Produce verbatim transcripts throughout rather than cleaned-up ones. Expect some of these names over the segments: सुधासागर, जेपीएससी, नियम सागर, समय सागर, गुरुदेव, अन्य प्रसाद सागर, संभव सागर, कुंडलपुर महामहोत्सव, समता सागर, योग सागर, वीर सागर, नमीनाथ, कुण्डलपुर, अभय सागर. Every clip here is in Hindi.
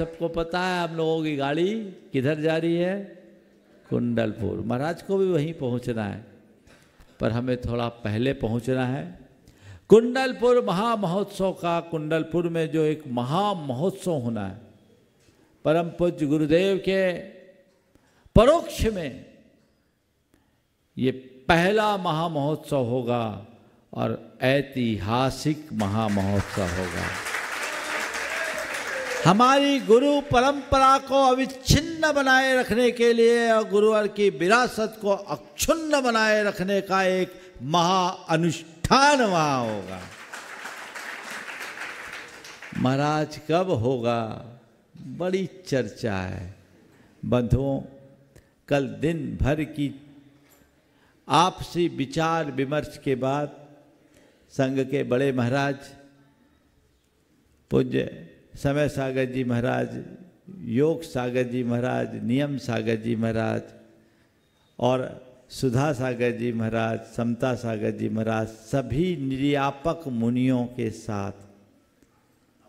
सबको पता है आप लोगों की गाड़ी किधर जा रही है, कुंडलपुर। महाराज को भी वहीं पहुंचना है, पर हमें थोड़ा पहले पहुंचना है। कुंडलपुर महामहोत्सव का, कुंडलपुर में जो एक महामहोत्सव होना है, परम पूज्य गुरुदेव के परोक्ष में ये पहला महामहोत्सव होगा और ऐतिहासिक महामहोत्सव होगा। हमारी गुरु परंपरा को अविच्छिन्न बनाए रखने के लिए और गुरुवर की विरासत को अक्षुण्ण बनाए रखने का एक महाअनुष्ठान वहाँ होगा। महाराज कब होगा, बड़ी चर्चा है। बंधुओं, कल दिन भर की आपसी विचार विमर्श के बाद संघ के बड़े महाराज पूज्य समय सागर जी महाराज, योग सागर जी महाराज, नियम सागर जी महाराज और सुधासागर जी महाराज, समता सागर जी महाराज, सभी निर्यापक मुनियों के साथ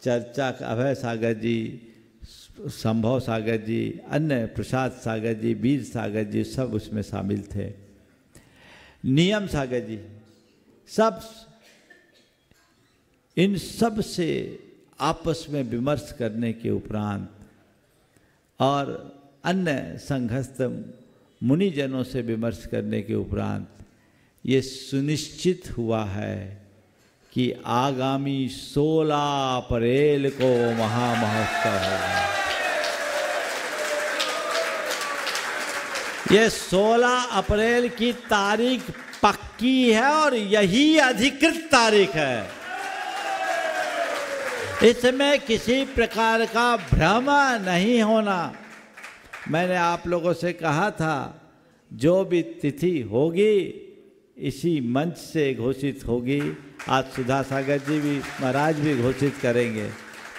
चर्चा, अभय सागर जी, संभव सागर जी, अन्य प्रसाद सागर जी, वीर सागर जी, सब उसमें शामिल थे। नियम सागर जी, सब इन सब से आपस में विमर्श करने के उपरांत और अन्य संघस्थ मुनिजनों से विमर्श करने के उपरांत ये सुनिश्चित हुआ है कि आगामी सोलह अप्रैल को महामहोत्सव होगा। ये सोलह अप्रैल की तारीख पक्की है और यही अधिकृत तारीख है। इसमें किसी प्रकार का भ्रम नहीं होना। मैंने आप लोगों से कहा था जो भी तिथि होगी इसी मंच से घोषित होगी। आज सुधासागर जी भी महाराज भी घोषित करेंगे।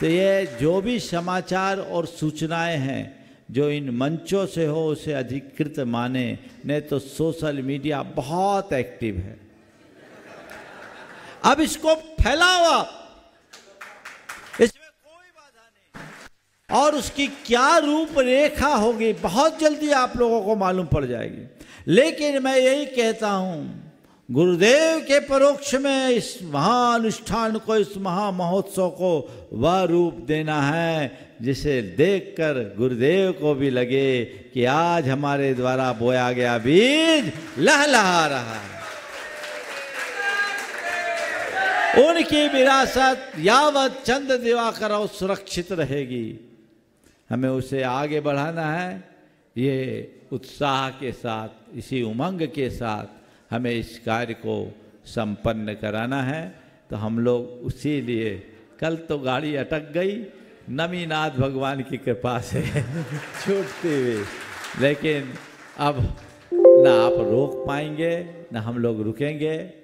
तो ये जो भी समाचार और सूचनाएं हैं जो इन मंचों से हो उसे अधिकृत माने, नहीं तो सोशल मीडिया बहुत एक्टिव है। अब इसको फैलाओ, इसमें कोई बाधा नहीं। और उसकी क्या रूपरेखा होगी बहुत जल्दी आप लोगों को मालूम पड़ जाएगी। लेकिन मैं यही कहता हूं, गुरुदेव के परोक्ष में इस महाअनुष्ठान को, इस महामहोत्सव को वह रूप देना है जिसे देखकर गुरुदेव को भी लगे कि आज हमारे द्वारा बोया गया बीज लहलहा रहा है। उनकी विरासत यावत चंद दिवाकर सुरक्षित रहेगी। हमें उसे आगे बढ़ाना है। ये उत्साह के साथ, इसी उमंग के साथ हमें इस कार्य को संपन्न कराना है। तो हम लोग उसी लिए, कल तो गाड़ी अटक गई नमीनाथ भगवान की कृपा से छूटते हुए, लेकिन अब ना आप रोक पाएंगे ना हम लोग रुकेंगे।